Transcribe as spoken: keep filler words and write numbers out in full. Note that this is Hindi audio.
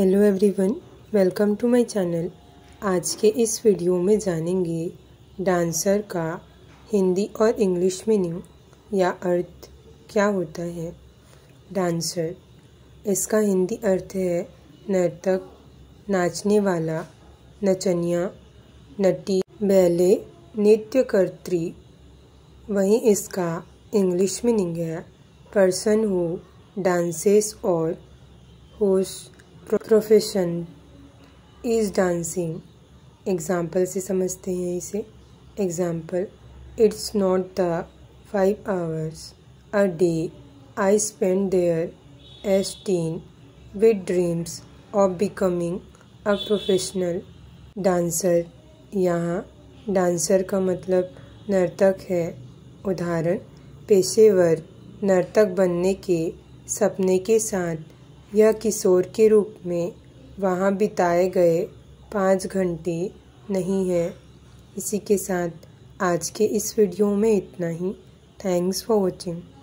Hello everyone, welcome to my channel. आज के इस वीडियो में जानेंगे डांसर का हिंदी और इंग्लिश मीनिंग या अर्थ क्या होता है। डांसर, इसका हिंदी अर्थ है नर्तक, नाचने वाला, नचनिया, नटी, बैले, नृत्यकर्त्री। वहीं इसका इंग्लिश मीनिंग है पर्सन हु डांसेस और whose profession is dancing. Example से समझते हैं इसे। Example, it's not the five hours a day I spend there as teen with dreams of becoming a professional dancer. यहाँ डांसर का मतलब नर्तक है। उदाहरण, पेशेवर नर्तक बनने के सपने के साथ यह किशोर के रूप में वहाँ बिताए गए पाँच घंटे नहीं है। इसी के साथ आज के इस वीडियो में इतना ही। Thanks for watching.